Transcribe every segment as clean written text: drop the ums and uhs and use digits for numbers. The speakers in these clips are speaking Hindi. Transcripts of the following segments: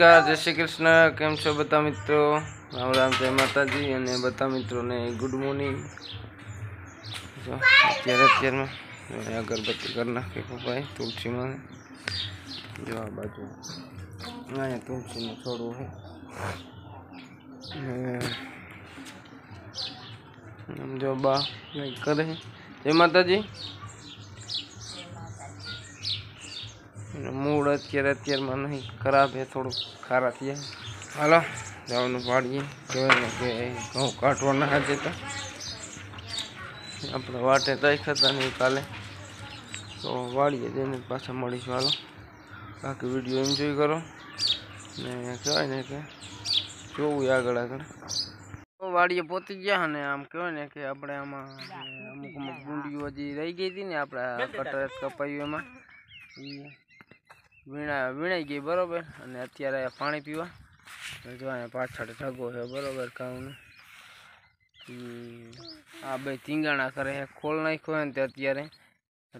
नमस्कार, जय श्री कृष्ण। केम छो बता मित्रों, राम राम, जय माताजी अने बता मित्रों ने गुड मॉर्निंग। जो अत्यार में अगरबत्ती कर नाखी भाई तुलसी में, जो आ बाजू अँ तुलसी में छोड़ू है जो बा करे। जय माताजी। मूड अत्यार अत्यार में नहीं खराब है, थोड़ा खारा थी। हलो जाओ पाड़िए घऊँ काटवा ना देता अपने वाटे तय खाता नहीं काले तो वाड़िए जैसे पाछा मळीश। हलो बाकी विडियो एन्जॉय करो ने कहेवाय ने के जोवू आगळ आगळ। तो वाड़िए पहुंची गया ने आम कहेवाय ने के आपणे आमां अमुक अमुक गुंडीओ हजी रही गई थी ने आपणे कटर कपायू एमां वीणाई गई बराबर। अत्यारे पाणी पीवा जो अँ पाछळ ढगो है बराबर काऊनो आ भाई तींगाणा करे है खोल नाख्यो है ते अत्यारे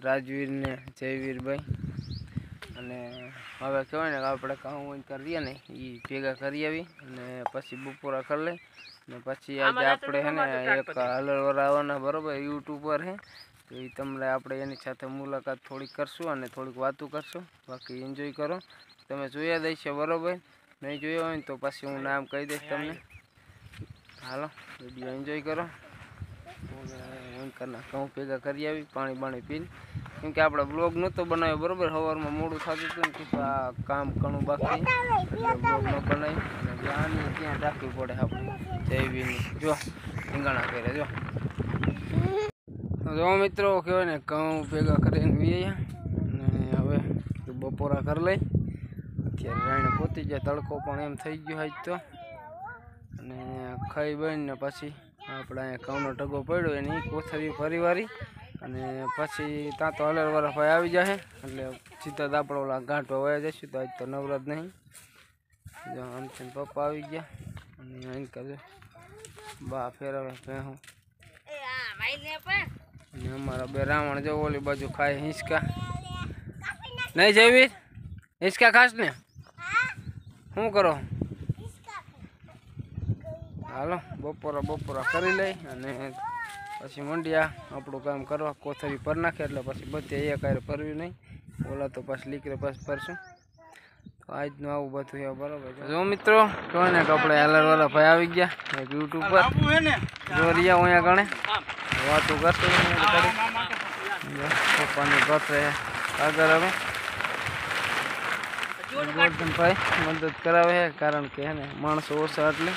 राजवीर ने जयवीर भाई अने हवे कहेवाय ने आपणे काऊ करीए ने ई भेगा करी आवी अने पछी बपोरा कर ले ने पछी आज आपणे है ने एक हलरवरा आवना बराबर यूट्यूब पर है तो ये तमने आपणे एनी साथे मुलाकात थोड़ी करशुं अने थोड़ी वातो करशुं। बाकी एन्जॉय करो, तमे जोया देशो बराबर, नहीं जोयो होय तो पछी हुं नाम कही दईश तमने। हालो वीडियो एन्जॉय करो। करना कहूँ भेगा करी आई पाणी बाणी पीने क्योंकि आप ब्लॉग ना तो बनाए बराबर हवा में मोड़ू था काम घणुं बाकी ब्लॉग न बनाई त्या राखी पड़े अपनी जयवीर जो ढींगाणा करे जो जो मित्रों कहवाय ने कहूँ भेगा कर बपोरा कर लै। अत्यारे पोती जाए तड़को एम थी गयो आज तो खाई बन ने पी अपने अँ घऊनो टगो पड़ो एनी कोथरी फरी वारी पी ता तो हलरवरा भाई आई जाए एट्ले सीधा दापड़ो गांठो वाया जाए तो आज तो नवरात नहीं। जो आम से पप्पा आई गया बा फेरवे भेहूँ अमरा बे रावण जो ओली बाजू खाए हिंसका नहीं जयवीर हिंसका खास ने शू करो। हालो बपोरा बपोरा करी लई अने पछी मंडिया आपणो काम करवा कोथरी पर नाखे एटले पछी बधे एक हारे परवी नहीं ओला तो पास लीकरे पास परशुं। तो आज नो आवुं बधुं हे बराबर। जो मित्रों कोने कपड़े हलरवाला भाई आई गया एक यूट्यूब पर जोरिया ओया गणे वातो करतो पानी भरे आगर हवे गोरधन भाई मदद करावे है कारण के है ने माणसो ओछा एटले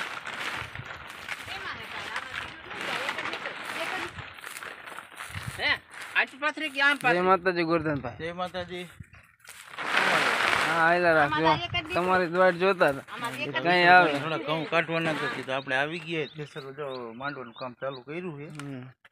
जय माताजी गोरधन भाई। जय माताजी। हां आयला राखो તમારી દોડ જોતા હતા કઈ આવે થોડા ઘઉં કાઢવા નાખતો તો આપણે આવી ગયા કેસરો જો માંડવાનું કામ ચાલુ કર્યું છે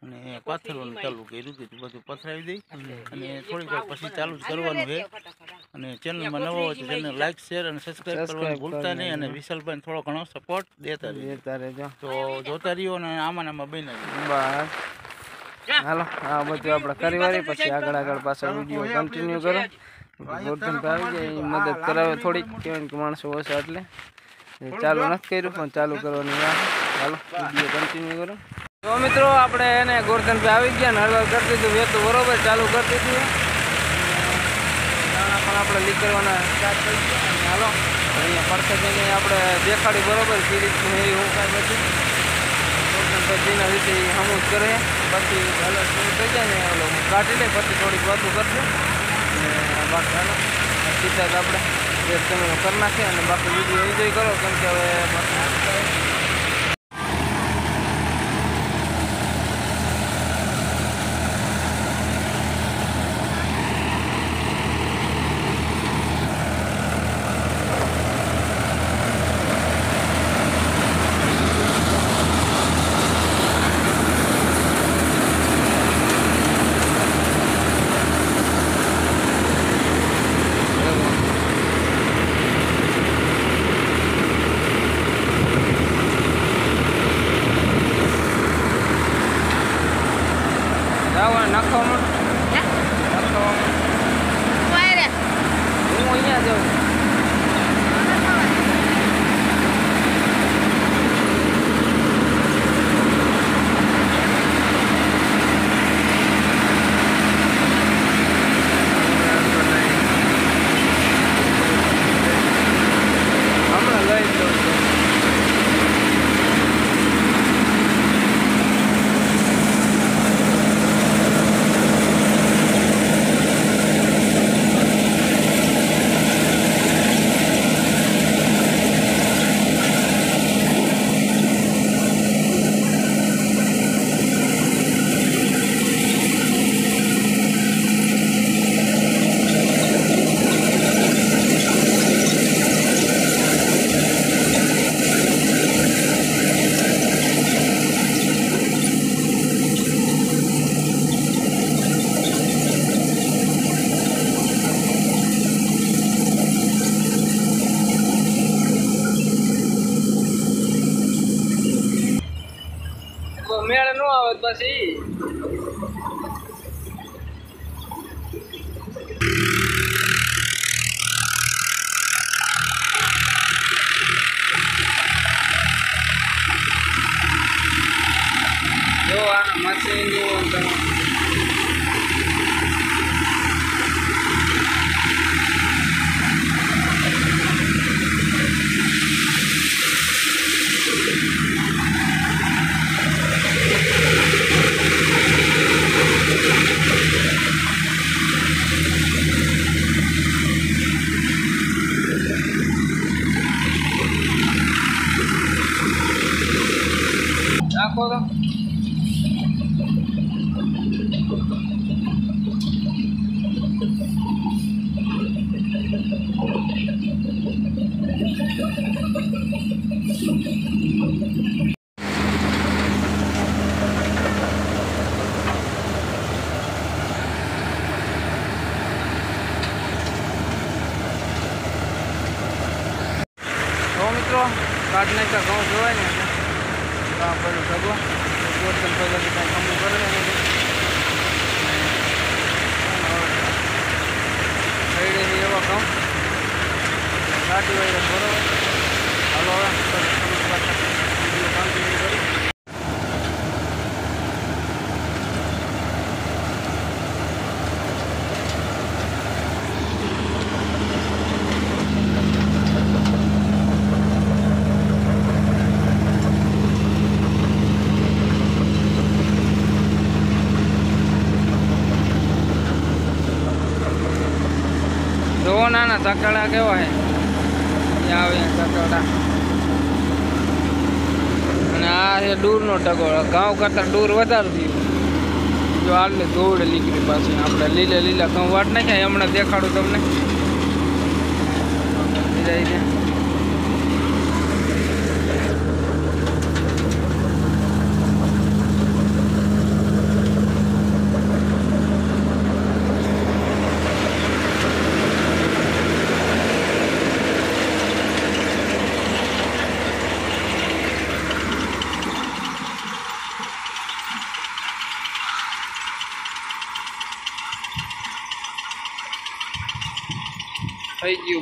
અને પાથરવાનું ચાલુ કર્યું કે બધું પથરાવી દે અને થોડી વાર પછી ચાલુ જ કરવાનું છે અને ચેનલમાં નવો હોય તો ચેનલ લાઈક શેર અને સબસ્ક્રાઇબ કરવાનું ભૂલતા નહીં અને વિશાલભાઈ થોડો ઘણો સપોર્ટ દેતા રહેજો તો જોતા રહ્યો અને આમાં બની બસ। હાલો આ બધું આપણે કરી વારી પછી આગળ આગળ પાછળ વિડિયો કન્ટિન્યુ કરો। ગોરધન ભાઈ મદદ કરાવે થોડીક કેમ કે માણસો ઓછા એટલે ચાલુ નથી કર્યું પણ ચાલુ કરવાની વાત। હાલો વિડિયો કન્ટિન્યુ કરો। તો મિત્રો આપણે એને ગોરધન ભાઈ આવી ગયા ને હળવા કરી દીધું એ તો બરોબર ચાલુ કરી દીધું દાણા પણ આપણે લીક કરવાના સ્ટાર્ટ કરી દીધું। હાલો અહીંયા પરફેક્ટલી આપણે દેખાડી બરોબર સીરીઝ મેરી હું કાઈ નથી पीना विषय हम करे पी हल कर जाए काटी ले पी थोड़ी बात करते बाकी हलो सीधा तो आप कर नाखे बाकी बीजू एन्जॉय करो कम के हमें। मेड़ न आवत पी काटने का गाँव जो है ना काम पर सगो गोरधन भाई का काम कर रहे हैं और साइड में ये वाला काम काटी वाला करो हेलो वीडियो काम करेंगे। ना सकाड़ा केव है सकाड़ा दूर ना टगोड़ो गाँव करता दूर वार थी जो हाल धोड़ लीकरी पास आप लीला लीला घऊँ वाट नहीं है हम देखाड़ू तमने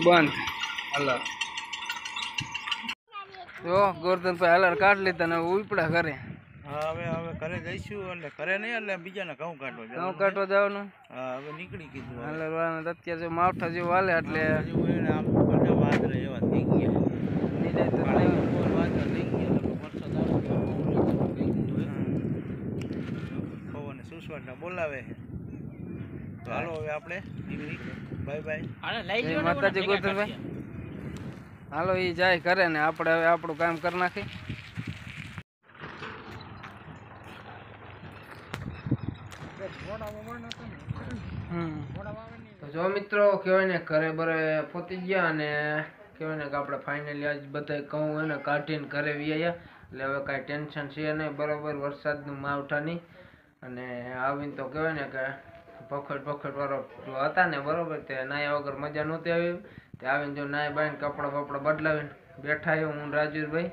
बंद हलर तो गोरधन भाई हलर काट लीधा ने उपड़ा करे हवे हवे करे जईशु એટલે કરે નઈ એટલે બીજાને ઘઉં કાઢવા જવાનું હા હવે નીકળી કીધું હલર વાળાને અત્યારે જો માવઠા જેવું હાલે એટલે આમ બધા વાદરા એવા થઈ ગયા નઈ જાય તો વાદરા થઈ ગયા તો વરસાદ આવે પવન સુસવાટને બોલાવે તો હાલો હવે આપણે નીકળી बाय बाय माताजी गोरधन भाई हालो ये जाए करे ने आपड़े हवे आपड़ो काम कर नाखी तो जो मित्रों कहेवाय ने घरे बरे पोती गया ने कहेवाय ने आपणे फाइनली आज बधाय कहूं है ने काटीने घरे वी आया એટલે હવે काई टेंशन छे नहीं बराबर वरसाद नु मावठानी अने आवीने तो कहेवाय ने के पखट पखट वालों था ने बराबर ते नाया वगर मजा नती आई ते आवीने जो नाय बाय कपड़ा बपड़ा बदलावी बैठा है हूँ राजवीर भाई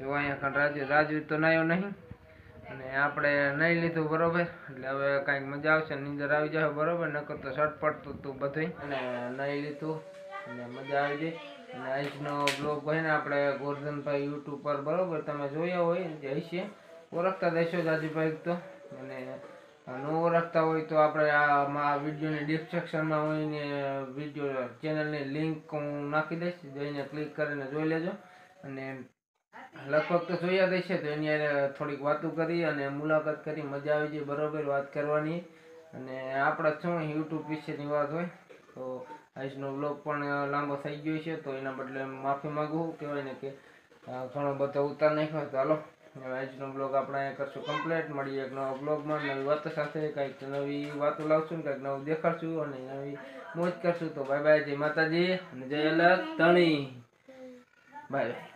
जो अँ खन राजवीर तो नायो नहीं आपणे नहीं लीधुं बराबर एटले हवे कंईक मजा आवशे नींदर आई जाए बराबर नकर तो सटपट तो बधुं नहीं लीधुं मजा आई गई। आजनो ब्लॉग होय ने आपणे गोरधन भाई यूट्यूब पर बराबर तमे जोया होय जे हशे ओळखता देशो जाजी भाई तो नो रखता हो तो आप विडियो ने डिस्क्रिप्शन में हूँ विडियो चेनल ने लिंक हूँ नाखी दईश जईने क्लिक करीने जोई लेजो अने लगभग तो जोया देशे तो एनी थोड़ी वातों करी अने मुलाकात करी मजा आई जाए बराबर बात करवानी अने आपणे शुं यूट्यूब विशेनी वात होय तो आजनो व्लॉग पण लांबो थई गयो छे तो एना बदले माफी मांगू कहेवाय ने के घणो बधो उतार नाख्यो तो हलो આજનો બ્લોગ આપણે અહીં કરશું કમ્પ્લીટ મળી એક નવા બ્લોગમાં નવી વાતો સાથે કંઈક નવી વાતો લાવશું કંઈક નવું દેખાડશું અને નવી મોજ કરશું તો બાય બાય જય માતાજી અને જય અલગ ધણી બાય